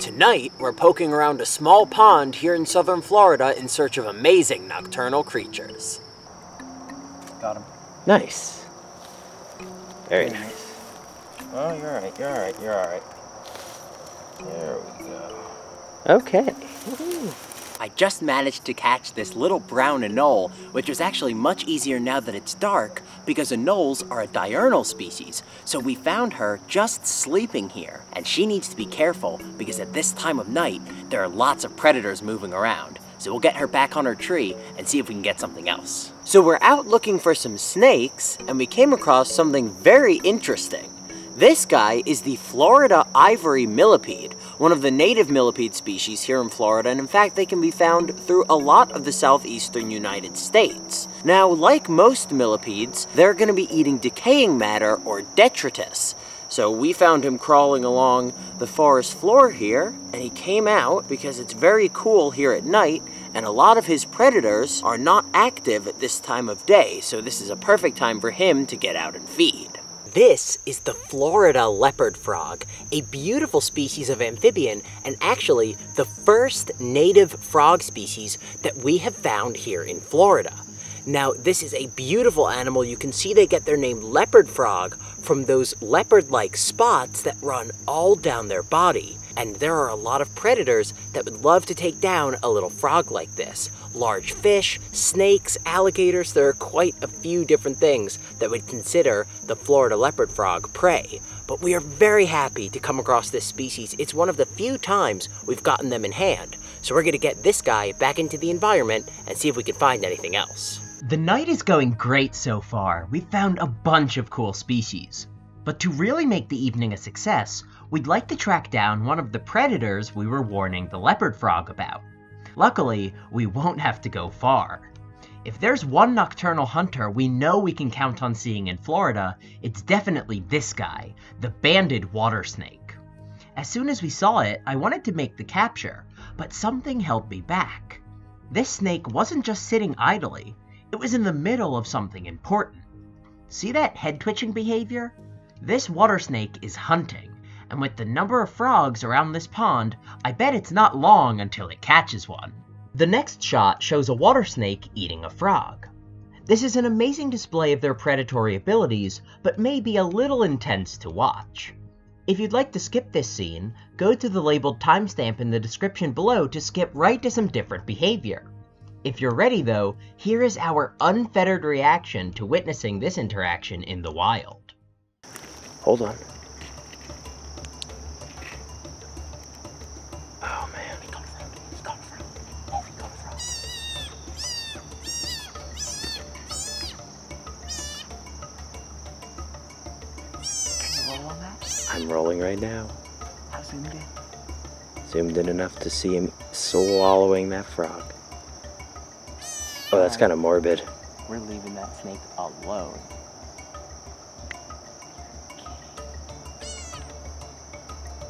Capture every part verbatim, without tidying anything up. Tonight, we're poking around a small pond here in southern Florida in search of amazing nocturnal creatures. Got him. Nice. Very nice. Oh, you're alright, you're alright, you're alright. There we go. Okay. Woo-hoo. I just managed to catch this little brown anole, which is actually much easier now that it's dark because anoles are a diurnal species. So we found her just sleeping here, and she needs to be careful because at this time of night, there are lots of predators moving around. So we'll get her back on her tree and see if we can get something else. So we're out looking for some snakes, and we came across something very interesting. This guy is the Florida Ivory Millipede, one of the native millipede species here in Florida, and in fact they can be found through a lot of the southeastern United States. Now, like most millipedes, they're going to be eating decaying matter or detritus. So we found him crawling along the forest floor here, and he came out because it's very cool here at night, and a lot of his predators are not active at this time of day, so this is a perfect time for him to get out and feed. This is the Florida leopard frog, a beautiful species of amphibian, and actually the first native frog species that we have found here in Florida. Now, this is a beautiful animal. You can see they get their name leopard frog from those leopard-like spots that run all down their body. And there are a lot of predators that would love to take down a little frog like this. Large fish, snakes, alligators, there are quite a few different things that would consider the Florida leopard frog prey. But we are very happy to come across this species. It's one of the few times we've gotten them in hand. So we're going to get this guy back into the environment and see if we can find anything else. The night is going great so far. We've found a bunch of cool species. But to really make the evening a success, we'd like to track down one of the predators we were warning the leopard frog about. Luckily, we won't have to go far. If there's one nocturnal hunter we know we can count on seeing in Florida, it's definitely this guy, the banded water snake. As soon as we saw it, I wanted to make the capture, but something held me back. This snake wasn't just sitting idly, it was in the middle of something important. See that head twitching behavior? This water snake is hunting, and with the number of frogs around this pond, I bet it's not long until it catches one. The next shot shows a water snake eating a frog. This is an amazing display of their predatory abilities, but may be a little intense to watch. If you'd like to skip this scene, go to the labeled timestamp in the description below to skip right to some different behavior. If you're ready though, here is our unfettered reaction to witnessing this interaction in the wild. Hold on. Oh man. He got a frog. He got a frog. Oh, he got a frog. Can you roll on that? I'm rolling right now. I zoomed in. Zoomed in enough to see him swallowing that frog. Oh, that's kind of morbid. We're leaving that snake alone.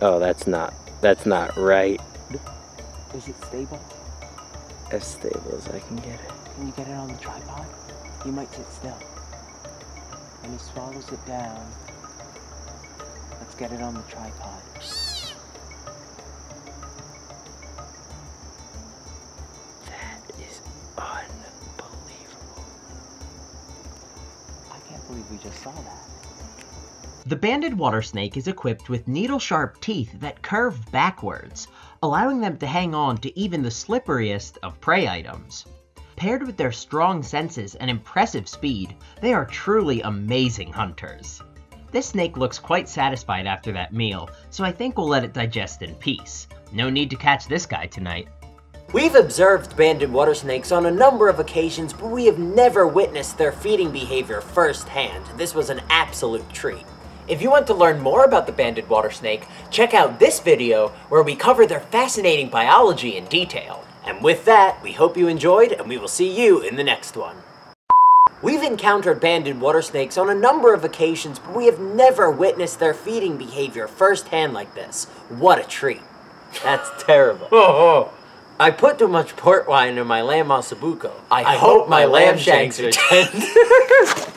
Oh, that's not, that's not right. Is it stable? As stable as I can get it. Can you get it on the tripod? You might sit still. When he swallows it down, let's get it on the tripod. That is unbelievable. I can't believe we just saw that. The banded water snake is equipped with needle-sharp teeth that curve backwards, allowing them to hang on to even the slipperiest of prey items. Paired with their strong senses and impressive speed, they are truly amazing hunters. This snake looks quite satisfied after that meal, so I think we'll let it digest in peace. No need to catch this guy tonight. We've observed banded water snakes on a number of occasions, but we have never witnessed their feeding behavior firsthand. This was an absolute treat. If you want to learn more about the banded water snake, check out this video where we cover their fascinating biology in detail. And with that, we hope you enjoyed, and we will see you in the next one. We've encountered banded water snakes on a number of occasions, but we have never witnessed their feeding behavior firsthand like this. What a treat. That's terrible. Oh, oh. I put too much port wine in my lamb ossobuco. I, I hope, hope my, my lamb shanks are tender.